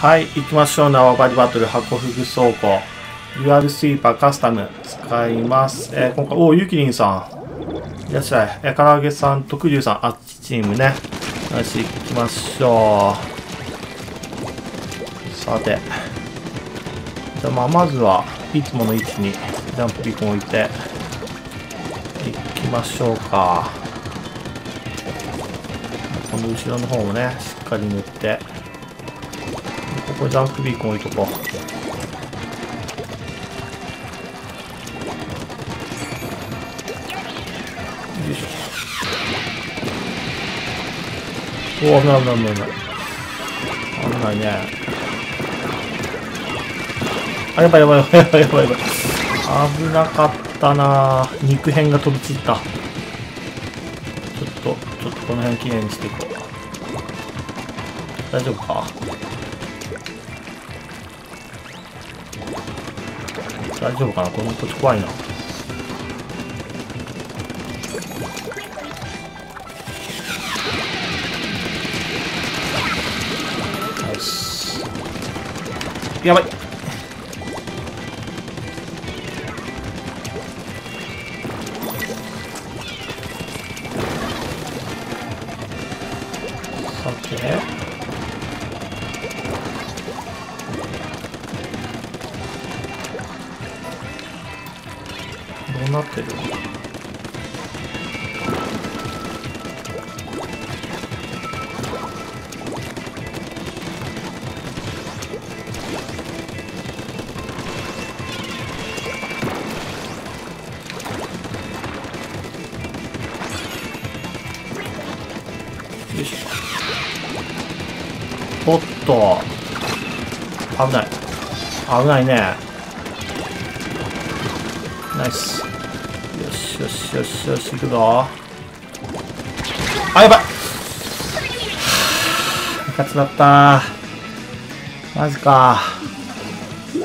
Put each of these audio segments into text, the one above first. はい、行きましょう。縄張りバトル箱フグ倉庫デュアルスイーパーカスタム使います。今回ゆきりんさんいらっしゃい。からあげさん、徳龍さん、あっちチームね。よし、行きましょう。さて、じゃあまずはいつもの位置にジャンプピークを置いて行きましょうか。この後ろの方もね、しっかり塗って、ここジャンプビーコン置いとこう。よいしょ。お、危ない危ない危ない危ないね。あ、やばいやばいやばいやばいやばい。危なかったな。肉片が飛び散った。ちょっとこの辺きれいにしていこう。大丈夫か、大丈夫かな。この土地怖いな。よし、やばい。さて、どうなってる？よし。おっと、危ない。危ないね。ナイス。よしよしよし、行くぞ。あ、やばい。いかつだったー。マジか。じ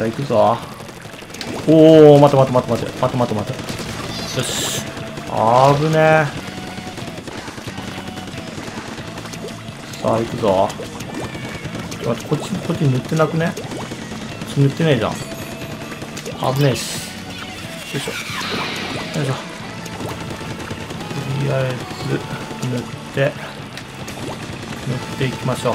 ゃあ行くぞ。おお、待て。よし。あぶねー。さあ行くぞ。待って、こっち塗ってなくね？塗ってねえじゃん。危ねえし。よいしょよいしょ。とりあえず塗っていきましょう。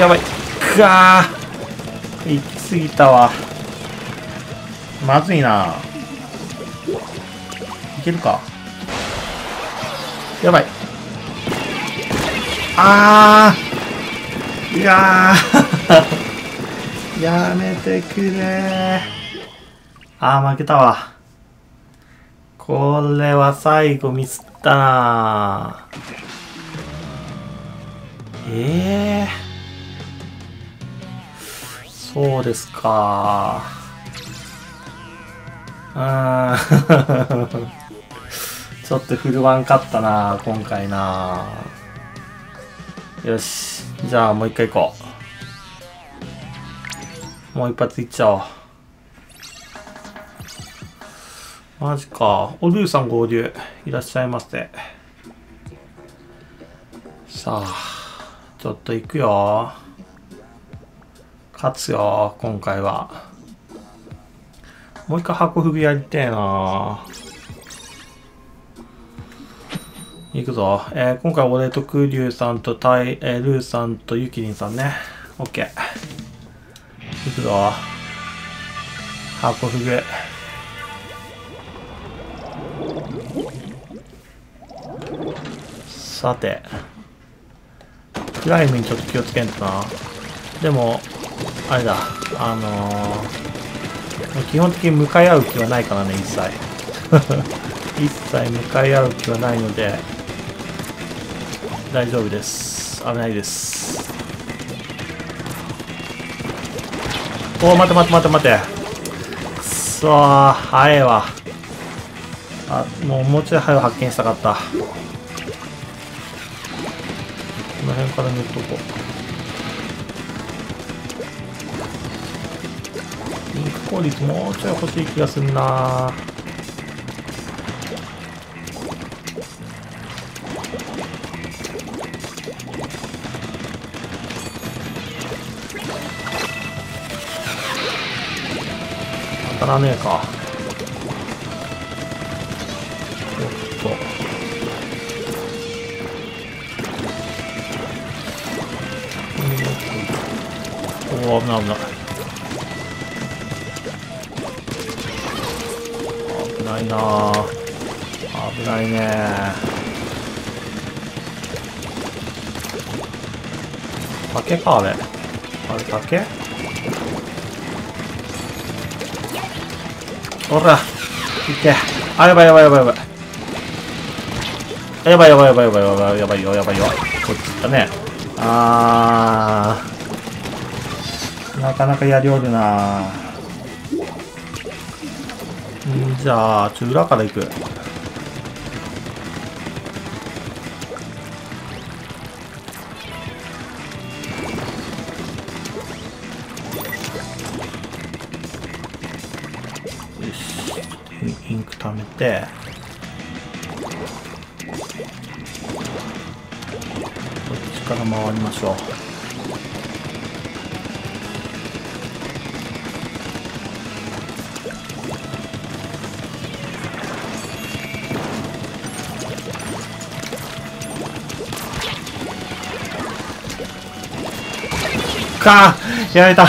やばい。くわー、行き過ぎたわ。まずいな。いけるか。やばい。あー、いやーやめてくれー。あー、負けたわ。これは最後ミスったなー。そうですかー。ちょっと振るわんかったなー、今回なー。よし、じゃあもう一回行こう。もう一発いっちゃおう。マジか。おルーさん合流いらっしゃいませ。さあちょっと行くよ。勝つよ今回は。もう一回箱フグやりてえな。行くぞ。今回俺とクリュウさんとタイ、ルーさんとユキリンさんね。オッケー。行くぞ。箱フグ。さて。クライムにちょっと気をつけんとな。でも、あれだ。基本的に向かい合う気はないからね、一切。一切向かい合う気はないので、大丈夫です。危ないです。おお、待て。くそー、早いわ。あ、もうちょい早く発見したかった。この辺から塗っとこう。インク効率もうちょい欲しい気がするなー。当たらねえか。おっと。おお、危ない危ない。危ないなあ。危ないねー。竹か、あれ。あれ竹？おら、いけ。あ、やばいやばいやばいやばい。やばいやばいやばいやばいやばいやばいよやばいよ。こっちだね。あー。なかなかやりおるなー。じゃあ、ちょ、裏から行く。インク貯めて、こっちから回りましょう。かー、やられた。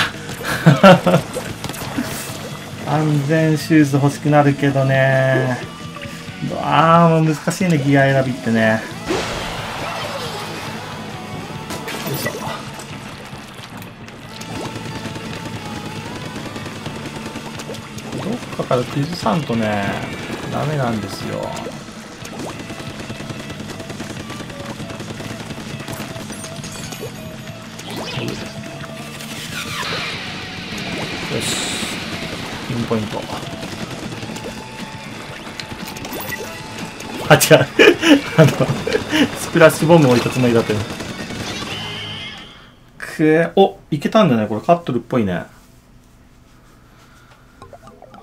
安全シューズ欲しくなるけどね。ああ、もう難しいね、ギア選びってね。よいしょ。どっかから崩さんとね、ダメなんですよ。よし。ピンポイント。あ、違う。スプラッシュボムを一つも入れたってね。お、いけたんだね。これカットルっぽいね。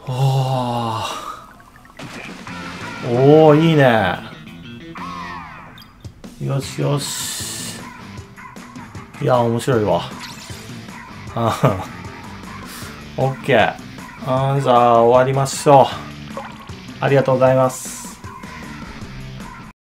おお、いいね。よしよし。いや、面白いわ。オッケー。じゃあ終わりましょう。ありがとうございます。